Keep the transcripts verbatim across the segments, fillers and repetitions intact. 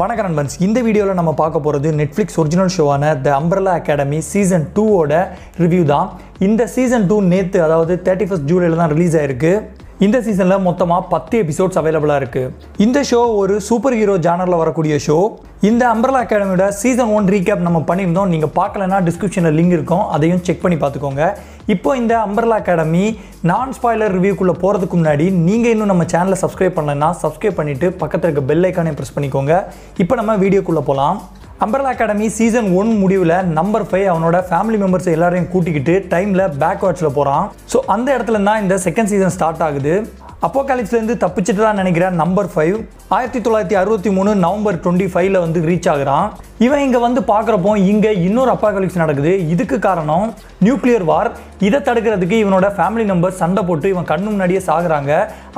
வணக்கம் நண்பன்ஸ், இந்த வீடியோவில் நம்ம பார்க்க போகிறது நெட்ஃப்ளிக்ஸ் ஒரிஜினல் ஷோவான த அம்பரலா அகாடமி சீசன் டூவோட ரிவ்யூ தான். இந்த சீசன் டூ நேற்று அதாவது தேர்ட்டி ஃபஸ்ட் ஜூலையில் தான் ரிலீஸ் ஆகிருக்கு. இந்த சீசனில் மொத்தமாக பத்து எபிசோட்ஸ் அவைலபிளாக இருக்குது. இந்த ஷோ ஒரு சூப்பர் ஹீரோ ஜானரில் வரக்கூடிய ஷோ. இந்த அம்பரலா அகாடமியோட சீசன் ஒன் ரீகேப் நம்ம பண்ணியிருந்தோம். நீங்கள் பார்க்கலன்னா டிஸ்கிரிப்ஷனில் லிங்க் இருக்கும், அதையும் செக் பண்ணி பார்த்துக்கோங்க. இப்போ இந்த அம்பரலா அகாடமி நான் ஸ்பாய்லர் ரிவ்யூக்குள்ளே போகிறதுக்கு முன்னாடி நீங்கள் இன்னும் நம்ம சேனலை சப்ஸ்கிரைப் பண்ணலைன்னா சப்ஸ்கிரைப் பண்ணிவிட்டு பக்கத்தில் இருக்க பெல் ஐக்கானே ப்ரெஸ் பண்ணிக்கோங்க. இப்போ நம்ம வீடியோக்குள்ளே போகலாம். அம்பரலா அகாடமி சீசன் ஒன் முடிவில் நம்பர் ஃபைவ் அவனோட ஃபேமிலி மெம்பர்ஸ் எல்லாரையும் கூட்டிக்கிட்டு டைமில் பேக்வேர்ட்ஸில் போகிறான். ஸோ அந்த இடத்துல தான் இந்த செகண்ட் சீசன் ஸ்டார்ட் ஆகுது. அப்போ காலேஜ்லேருந்து தப்பிச்சுட்டு தான் நினைக்கிறேன் நம்பர் ஃபைவ் ஆயிரத்தி தொள்ளாயிரத்தி அறுபத்தி மூணு நவம்பர் டுவெண்ட்டி ஃபைவ்ல வந்து ரீச் ஆகுறான். இவன் இங்கே வந்து பார்க்குறப்போ இங்கே இன்னொரு அப்பா காலேஜ் நடக்குது. இதுக்கு காரணம் நியூக்ளியர் வார். இதை தடுக்கிறதுக்கு இவனோட ஃபேமிலி மெம்பர் சண்டை போட்டு இவன் கண்ணு முன்னாடியே சாகுறாங்க.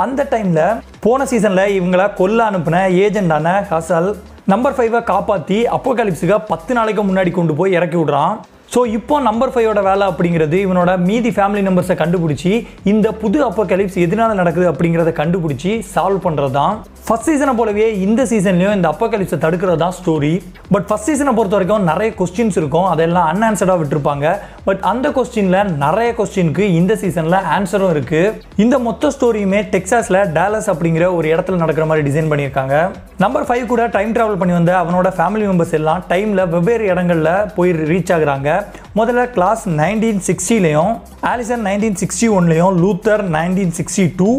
அந்த டைமில் போன சீசனில் இவங்களை கொல்ல அனுப்பின ஏஜெண்டான ஹசல் நம்பர் ஃபைவை காப்பாற்றி அப்போ காலிப்ஸுக்கு பத்து நாளைக்கு முன்னாடி கொண்டு போய் இறக்கி விட்றான். ஸோ இப்போ நம்பர் ஃபைவோட வேலை அப்படிங்கிறது இவனோட மீதி ஃபேமிலி மெம்பர்ஸை கண்டுபிடிச்சி இந்த புது அப்போ காலிப்ஸ் எதனால நடக்குது அப்படிங்கிறத கண்டுபிடிச்சி சால்வ் பண்ணுறது தான். ஃபஸ்ட் சீசனை போலவே இந்த சீசன்லேயும் இந்த அப்போ காலிப்ஸை தடுக்கிறது தான் ஸ்டோரி. பட் ஃபஸ்ட் சீசனை பொறுத்த வரைக்கும் நிறைய கொஸ்டின்ஸ் இருக்கும், அதெல்லாம் அன்ஆன்சர்டாக விட்டுருப்பாங்க. பட் அந்த கொஸ்டினில் நிறைய கொஸ்டினுக்கு இந்த சீசனில் ஆன்சரும் இருக்குது. இந்த மொத்த ஸ்டோரியுமே டெக்ஸாஸில் டாலஸ் அப்படிங்கிற ஒரு இடத்துல நடக்கிற மாதிரி டிசைன் பண்ணியிருக்காங்க. நம்பர் ஃபைவ் கூட டைம் ட்ராவல் பண்ணி வந்த அவனோட ஃபேமிலி மெம்பர்ஸ் எல்லாம் டைமில் வெவ்வேறு இடங்களில் போய் ரீச் ஆகுறாங்க. முதல்ல கிளாஸ் நைன்டீன் சிக்ஸ்டிலையும், ஆலிசன் நைன்டீன் சிக்ஸ்டி ஒன்லையும், Luther nineteen sixty two,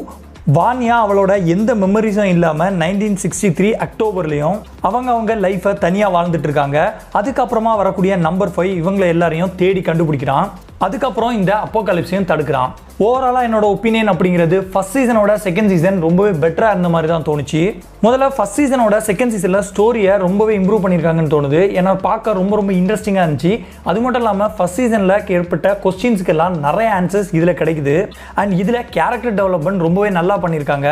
Vanya அவளோட எந்த மெமரிஸும் இல்லாமல் நைன்டீன் சிக்ஸ்டி த்ரீ அக்டோபர்லேயும் அவங்க அவங்க லைஃப்பை தனியாக வாழ்ந்துட்டு இருக்காங்க. அதுக்கப்புறமா வரக்கூடிய நம்பர் ஃபைவ் இவங்களை எல்லாரையும் தேடி கண்டுபிடிக்கிறான். அதுக்கப்புறம் இந்த அப்போகாலிப்ஸையும் தடுக்கிறான். ஓவராலாக என்னோட ஒப்பீனியன் அப்படிங்கிறது ஃபர்ஸ்ட் சீசனோட செகண்ட் சீசன் ரொம்பவே பெட்டராக இருந்த மாதிரி தான் தோணுச்சு. முதல்ல ஃபர்ஸ்ட் சீசனோட செகண்ட் சீசனில் ஸ்டோரியை ரொம்பவே இம்ப்ரூவ் பண்ணியிருக்காங்கன்னு தோணுது. ஏன்னா பார்க்க ரொம்ப ரொம்ப இன்ட்ரெஸ்டிங்காக இருந்துச்சு. அது மட்டும் இல்லாமல் ஃபர்ஸ்ட் சீசனில் ஏற்பட்ட கொஸ்டின்ஸுக்கெல்லாம் நிறைய ஆன்சர்ஸ் இதில் கிடைக்குது. அண்ட் இதில் கேரக்டர் டெவலப்மெண்ட் ரொம்பவே நல்லா பண்ணியிருக்காங்க.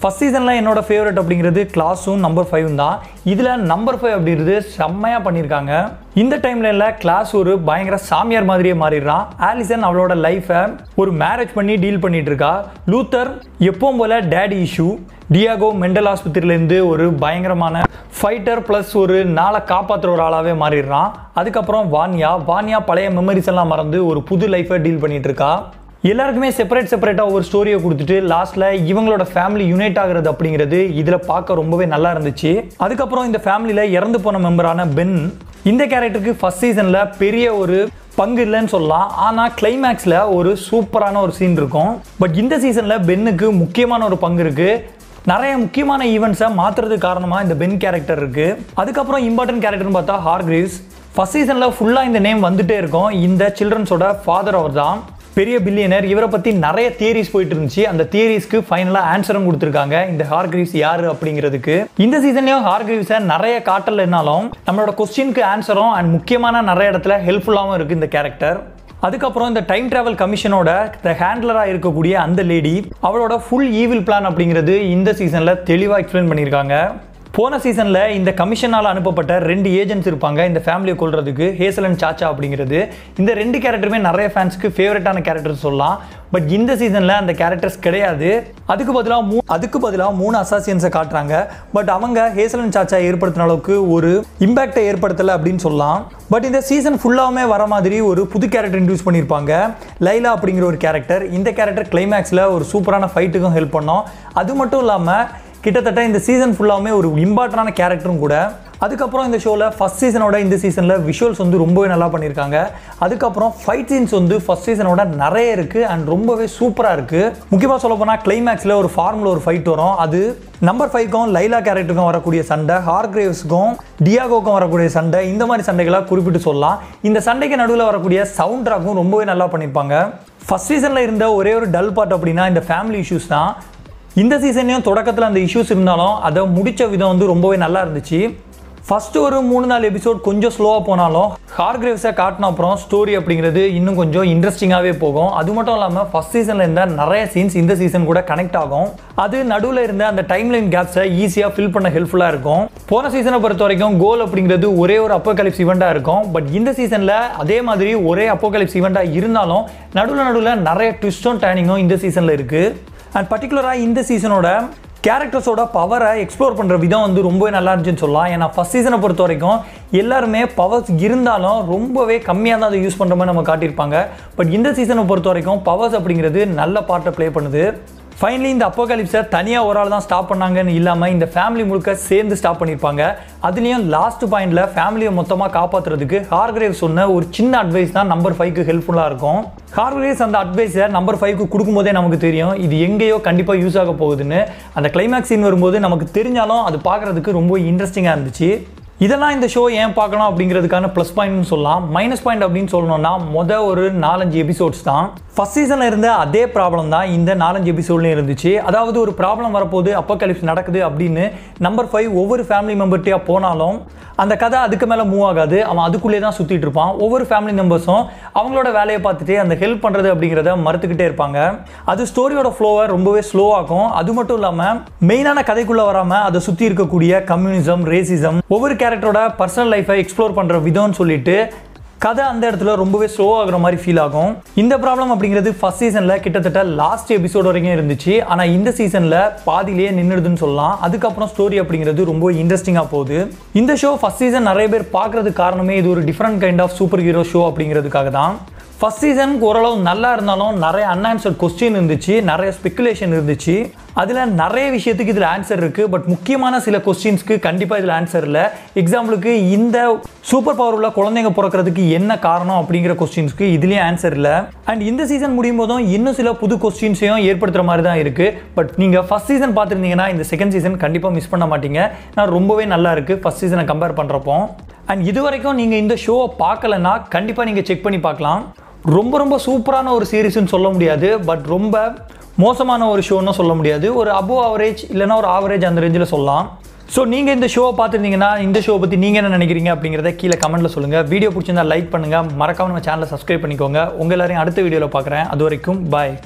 ஃபஸ்ட் சீசனில் என்னோட ஃபேவரட் அப்படிங்கிறது கிளாஸும் நம்பர் ஃபைவும் தான். இதில் நம்பர் ஃபைவ் அப்படிங்கிறது செம்மையாக பண்ணியிருக்காங்க. இந்த டைமில் இல்லை கிளாஸ் ஒரு பயங்கர சாமியார் மாதிரியே மாறிடுறான். ஆலிசன் அவளோட லைஃப்பை ஒரு மேரேஜ் பண்ணி டீல் பண்ணிகிட்டு இருக்கா. லூத்தர் எப்பவும் போல் டேடி இஷ்யூ. டியாகோ மெண்டல் ஆஸ்பத்திரியிலேருந்து ஒரு பயங்கரமான ஃபைட்டர் ப்ளஸ் ஒரு நாளை காப்பாற்றுற ஒரு ஆளாகவே மாறிடுறான். அதுக்கப்புறம் வான்யா வான்யா பழைய மெமரிஸ் எல்லாம் மறந்து ஒரு புது லைஃப்பை டீல் பண்ணிகிட்டு இருக்கா. எல்லாருக்குமே செப்பரேட் செப்பரேட்டாக ஒரு ஸ்டோரியை கொடுத்துட்டு லாஸ்ட்டில் இவங்களோட ஃபேமிலி யூனைட் ஆகிறது அப்படிங்கிறது இதில் பார்க்க ரொம்பவே நல்லா இருந்துச்சு. அதுக்கப்புறம் இந்த ஃபேமிலியில் இறந்து போன மெம்பரான பென், இந்த கேரக்டருக்கு ஃபஸ்ட் சீசனில் பெரிய ஒரு பங்கு இல்லைன்னு சொல்லலாம். ஆனால் கிளைமேக்ஸில் ஒரு சூப்பரான ஒரு சீன் இருக்கும். பட் இந்த சீசனில் பென்னுக்கு முக்கியமான ஒரு பங்கு இருக்குது. நிறைய முக்கியமான ஈவெண்ட்ஸை மாற்றுறதுக்கு காரணமாக இந்த பென் கேரக்டர் இருக்குது. அதுக்கப்புறம் இம்பார்ட்டன்ட் கேரக்டர்னு பார்த்தா ஹார்கிரீவ்ஸ். ஃபஸ்ட் சீசனில் ஃபுல்லாக இந்த நேம் வந்துகிட்டே இருக்கும். இந்த சில்ட்ரன்ஸோட ஃபாதர் அவர் தான் பெரிய பில்லியனர். இவரை பற்றி நிறைய தியரிஸ் போயிட்டு இருந்துச்சு. அந்த தியரிஸ்க்கு ஃபைனலாக ஆன்சரும் கொடுத்துருக்காங்க இந்த ஹார்கிரீவ்ஸ் யார் அப்படிங்கிறதுக்கு. இந்த சீசன்லேயும் ஹார்கிரீவ்ஸை நிறைய காட்டல் என்னாலும் நம்மளோட கொஸ்டினுக்கு ஆன்சரும் அண்ட் முக்கியமான நிறைய இடத்துல ஹெல்ப்ஃபுல்லாகவும் இருக்குது இந்த கேரக்டர். அதுக்கப்புறம் இந்த டைம் ட்ராவல் கமிஷனோட ஹேண்ட்லராக இருக்கக்கூடிய அந்த லேடி அவளோட ஃபுல் ஈவில் பிளான் அப்படிங்கிறது இந்த சீசனில் தெளிவாக எக்ஸ்பிளைன் பண்ணியிருக்காங்க. போன சீசனில் இந்த கமிஷனால் அனுப்பப்பட்ட ரெண்டு ஏஜென்ட்ஸ் இருப்பாங்க இந்த ஃபேமிலியை கொள்றதுக்கு, ஹேசல் அண்ட் சாச்சா அப்படிங்கிறது. இந்த ரெண்டு கேரக்டருமே நிறைய ஃபேன்ஸுக்கு ஃபேவரட்டான கேரக்டர் சொல்லலாம். பட் இந்த சீசனில் அந்த கேரக்டர்ஸ் கிடையாது. அதுக்கு பதிலாக மூ அதுக்கு பதிலாக மூணு அசாசியன்ஸை காட்டுறாங்க. பட் அவங்க ஹேசல் அண்ட் சாச்சா ஏற்படுத்தின அளவுக்கு ஒரு இம்பேக்டை ஏற்படுத்தலை அப்படின்னு சொல்லலாம். பட் இந்த சீசன் ஃபுல்லாகவுமே வர மாதிரி ஒரு புது கேரக்டர் இன்ட்ரடியூஸ் பண்ணியிருப்பாங்க. லைலா அப்படிங்கிற ஒரு கேரக்டர். இந்த கேரக்டர் கிளைமேக்ஸில் ஒரு சூப்பரான ஃபைட்டுக்கும் ஹெல்ப் பண்ணோம். அது மட்டும் இல்லாமல் கிட்டத்தட்ட இந்த சீசன் ஃபுல்லாகவே ஒரு இம்பார்ட்டண்டான கேரக்டரும் கூட. அதுக்கப்புறம் இந்த ஷோவில் ஃபஸ்ட் சீசனோட இந்த சீசனில் விஷுவல்ஸ் வந்து ரொம்பவே நல்லா பண்ணியிருக்காங்க. அதுக்கப்புறம் ஃபைட் சீன்ஸ் வந்து ஃபஸ்ட் சீசனோட நிறைய இருக்குது அண்ட் ரொம்பவே சூப்பராக இருக்குது. முக்கியமாக சொல்ல போனால் கிளைமேக்ஸில் ஒரு ஃபார்மில் ஒரு ஃபைட் வரும். அது நம்பர் ஃபைவ்க்கும் லைலா கேரக்டருக்கும் வரக்கூடிய சண்டை, ஹார்கிரேவ்ஸுக்கும் டியாகோக்கும் வரக்கூடிய சண்டை, இந்த மாதிரி சண்டைகளாக குறிப்பிட்டு சொல்லலாம். இந்த சண்டைக்கு நடுவில் வரக்கூடிய சவுண்ட் ட்ராக்கும் ரொம்பவே நல்லா பண்ணியிருப்பாங்க. ஃபஸ்ட் சீசனில் இருந்த ஒரே ஒரு டல் பார்ட் அப்படின்னா இந்த ஃபேமிலி இஷ்யூஸ் தான். இந்த சீசன்லேயும் தொடக்கத்தில் அந்த இஷ்யூஸ் இருந்தாலும் அதை முடித்த விதம் வந்து ரொம்பவே நல்லா இருந்துச்சு. ஃபஸ்ட்டு ஒரு மூணு நாலு எபிசோட் கொஞ்சம் ஸ்லோவாக போனாலும் ஹார்கிரேவ்ஸை காட்டின அப்புறம் ஸ்டோரி அப்படிங்கிறது இன்னும் கொஞ்சம் இன்ட்ரெஸ்டிங்காகவே போகும். அது மட்டும் இல்லாமல் ஃபஸ்ட் சீசனில் இருந்த நிறைய சீன்ஸ் இந்த சீசன் கூட கனெக்ட் ஆகும். அது நடுவில் இருந்த அந்த டைம்லைன் கேப்ஸை ஈஸியாக ஃபில் பண்ண ஹெல்ப்ஃபுல்லாக இருக்கும். போன சீசனை பொறுத்த வரைக்கும் கோல் அப்படிங்கிறது ஒரே ஒரு அப்போகாலிப்ஸ் ஈவெண்ட்டாக இருக்கும். பட் இந்த சீசனில் அதே மாதிரி ஒரே அப்போகாலிப்ஸ் ஈவெண்ட்டாக இருந்தாலும் நடுவில் நடுவில் நிறைய ட்விஸ்டும் டர்னிங்கும் இந்த சீசனில் இருக்குது. அண்ட் பர்டிகுலராக இந்த சீசனோட characters oda power explore pandra vidham vandu rombaவே நல்லா இருந்துன்னு சொல்லலாம். ஏனா first season பொறுத்த வரைக்கும் எல்லாருமே பவர்ஸ் இருந்தாலும் ரொம்பவே கம்மியா தான் அதை யூஸ் பண்ற மாதிரி நம்ம காட்டியிருப்பாங்க. பட் இந்த சீசனை பொறுத்த வரைக்கும் பவர்ஸ் அப்படிங்கிறது நல்ல பார்ட்டை ப்ளே பண்ணுது. ஃபைனலி இந்த அப்போகாலிப்ஸை தனியாக ஒரு ஆள் தான் ஸ்டாப் பண்ணாங்கன்னு இல்லாமல் இந்த ஃபேமிலி முழுக்க சேர்ந்து ஸ்டாப் பண்ணியிருப்பாங்க. அதுலேயும் லாஸ்ட் பாயிண்டில் ஃபேமிலியை மொத்தமாக காப்பாற்றுறதுக்கு ஹார்கிரேவ்ஸ் சொன்ன ஒரு சின்ன அட்வைஸ் தான் நம்பர் ஃபைவ்க்கு ஹெல்ப்ஃபுல்லாக இருக்கும். ஹார்கிரேவ்ஸ் அந்த அட்வைஸை நம்பர் ஃபைவ்க்கு கொடுக்கும்போதே நமக்கு தெரியும் இது எங்கேயோ கண்டிப்பாக யூஸ் ஆக போகுதுன்னு. அந்த கிளைமேக்ஸ் சீன் வரும்போது நமக்கு தெரிஞ்சாலும் அது பார்க்குறதுக்கு ரொம்ப இன்ட்ரெஸ்டிங்காக இருந்துச்சு. இதெல்லாம் இந்த ஷோ ஏன் பார்க்கணும் அப்படிங்கிறதுக்கான ப்ளஸ் பாயிண்ட்னு சொல்லலாம். மைனஸ் பாயிண்ட் அப்படின்னு சொல்லணும்னா மொதல் ஒரு நாலஞ்சு எபிசோட்ஸ் தான். ஃபர்ஸ்ட் சீசனில் இருந்த அதே ப்ராப்ளம் தான் இந்த நாலஞ்சு எபிசோட்லேயும் இருந்துச்சு. அதாவது ஒரு ப்ராப்ளம் வரப்போது அப்போகாலிப்ஸ் நடக்குது அப்படின்னு நம்பர் ஃபைவ் ஒவ்வொரு ஃபேமிலி மெம்பர்ட்டையாக போனாலும் அந்த கதை அதுக்கு மேலே மூவ் ஆகாது. அவன் அதுக்குள்ளே தான் சுற்றிட்டு இருப்பான். ஒவ்வொரு ஃபேமிலி மெம்பர்ஸும் அவங்களோட வேலையை பார்த்துட்டு அந்த ஹெல்ப் பண்ணுறது அப்படிங்கிறத மறுத்துக்கிட்டே இருப்பாங்க. அது ஸ்டோரியோட ஃப்ளோவை ரொம்பவே ஸ்லோவாகும். அது மட்டும் இல்லாமல் மெயினான கதைக்குள்ளே வராமல் அதை சுற்றி இருக்கக்கூடிய கம்யூனிசம், ரேசிசம், ஒவ்வொரு கேரக்டரோட பர்சனல் லைஃப்பை எக்ஸ்ப்ளோர் பண்ணுற விதம்னு சொல்லிட்டு கதை அந்த இடத்துல ரொம்பவே ஸ்லோ ஆகுற மாதிரி ஃபீல் ஆகும். இந்த ப்ராப்ளம் அப்படிங்கிறது ஃபர்ஸ்ட் சீசனில் கிட்டத்தட்ட லாஸ்ட் எபிசோட் வரைக்கும் இருந்துச்சு. ஆனால் இந்த சீசனில் பாதியிலேயே நின்றுடுதுன்னு சொல்லலாம். அதுக்கப்புறம் ஸ்டோரி அப்படிங்கிறது ரொம்ப இன்ட்ரெஸ்டிங்காக போகுது. இந்த ஷோ ஃபர்ஸ்ட் சீசன் நிறைய பேர் பார்க்குறதுக்கு காரணமே இது ஒரு different kind of superhero show அப்படிங்கிறதுக்காக தான். ஃபர்ஸ்ட் சீசனுக்கு ஓரளவு நல்லா இருந்தாலும் நிறைய அன்ஆன்சர்ட் கொஸ்டின் இருந்துச்சு, நிறைய ஸ்பெக்குலேஷன் இருந்துச்சு. அதில் நிறைய விஷயத்துக்கு இதில் ஆன்சர் இருக்குது. பட் முக்கியமான சில கொஸ்டின்ஸ்க்கு கண்டிப்பாக இதில் ஆன்சர் இல்லை. எக்ஸாம்பிளுக்கு இந்த சூப்பர் பவர் உள்ள குழந்தைங்க பிறக்கிறதுக்கு என்ன காரணம் அப்படிங்கிற கொஸ்டின்ஸ்க்கு இதுலேயும் ஆன்சர் இல்லை. அண்ட் இந்த சீசன் முடியும் போதும் இன்னும் சில புது கொஸ்டின்ஸையும் ஏற்படுத்துகிற மாதிரி தான் இருக்குது. பட் நீங்கள் ஃபர்ஸ்ட் சீசன் பார்த்துருந்தீங்கன்னா இந்த செகண்ட் சீசன் கண்டிப்பாக மிஸ் பண்ண மாட்டீங்க. நான் ரொம்பவே நல்லா இருக்குது ஃபர்ஸ்ட் சீசனை கம்பேர் பண்ணுறப்போ. அண்ட் இது வரைக்கும் நீங்கள் இந்த ஷோவை பார்க்கலன்னா கண்டிப்பாக நீங்கள் செக் பண்ணி பார்க்கலாம். ரொம்ப ரொம்ப சூப்பரான ஒரு சீரீஸ்ன்னு சொல்ல முடியாது, பட் ரொம்ப மோசமான ஒரு ஷோன்னு சொல்ல முடியாது. ஒரு அபோவ் ஆவரேஜ் இல்லைனா ஒரு ஆவரேஜ் அந்த ரேஞ்சில் சொல்லலாம். ஸோ நீங்கள் இந்த ஷோவை பார்த்துருந்தீங்கன்னா இந்த ஷோவை பற்றி நீங்கள் என்ன நினைக்கிறீங்க அப்படிங்கிறத கீழே கமெண்ட்டில் சொல்லுங்கள். வீடியோ பிடிச்சிருந்தா லைக் பண்ணுங்கள், மறக்காமல் நம்ம சேனலை சப்ஸ்கிரைப் பண்ணிக்கோங்க. உங்கள் எல்லாரையும் அடுத்த வீடியோவில் பார்க்குறேன். அது வரைக்கும் பாய்.